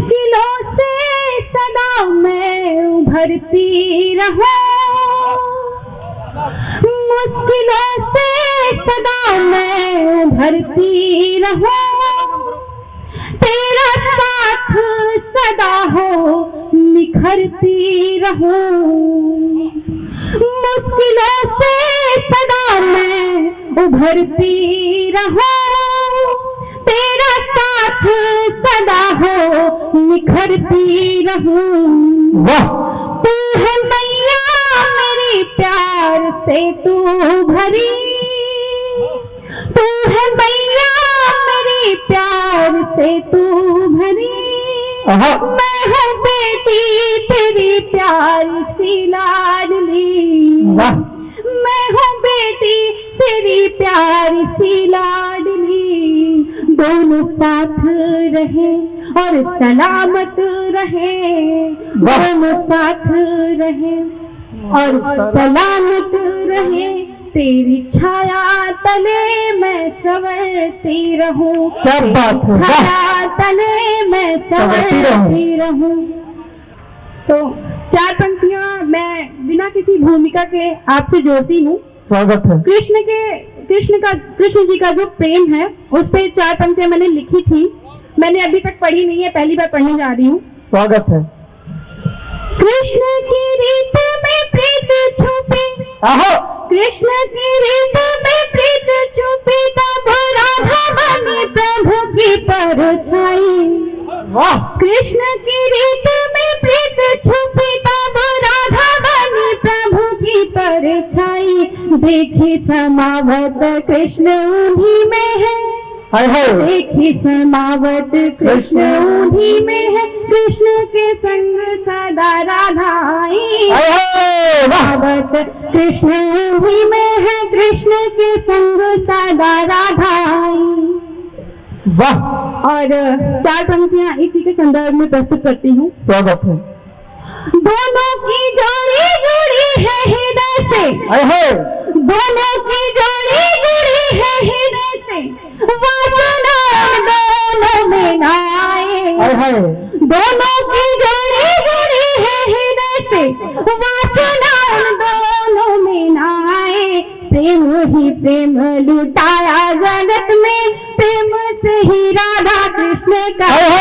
मुश्किलों से सदा मैं उभरती रहूं, मुश्किलों से सदा मैं उभरती रहूं, तेरा साथ सदा हो निखरती रहूं, मुश्किलों से सदा मैं उभरती रहूं, तेरा साथ सदा हो निखरती रहूं। तू है मैया मेरी प्यार से तू भरी, तू है मैया मेरी प्यार से तू भरी, मैं हूँ बेटी तेरी प्यारी सी लाडली, मैं हूँ बेटी तेरी प्यारी सी लाडली। दोनों साथ रहे और सलामत रहे, दोनों साथ रहे और सलामत रहे, तेरी छाया तले मैं संवरती रहूं, छाया तले मैं संवरती रहूं। तो चार पंक्तियां मैं बिना किसी भूमिका के आपसे जोड़ती हूँ। स्वागत है। कृष्ण जी का जो प्रेम है उस पे चार पंक्तियां मैंने लिखी थी, मैंने अभी तक पढ़ी नहीं है, पहली बार पढ़ने जा रही हूँ। स्वागत है। कृष्ण की रीत में प्रीत छुपी, कृष्ण की रीत में प्रीत छुपी, तब राधा बनी प्रभु की परछाई। कृष्ण की रीत में प्रीत छुपी, तब राधा बनी प्रभु की परछाई। देखी समावत कृष्ण उन्हीं में है, देखी समावत कृष्ण उन्हीं में है, कृष्ण के संग सदा राधा आई। समावत कृष्ण ही में है, कृष्ण के संग सदा राधा आई। वाह। और चार पंक्तियां इसी के संदर्भ में प्रस्तुत करती हूँ। स्वागत है। दोनों की जोड़ी जुड़ी है हृदय से, दोनों की जोड़ी जुड़ी है हृदय से, वासना दोनों में न आए, दोनों की जोड़ी जुड़ी है हृदय से, वासना दोनों में ना आए। प्रेम ही प्रेम लुटाया जगत में, प्रेम से ही राधा कृष्ण का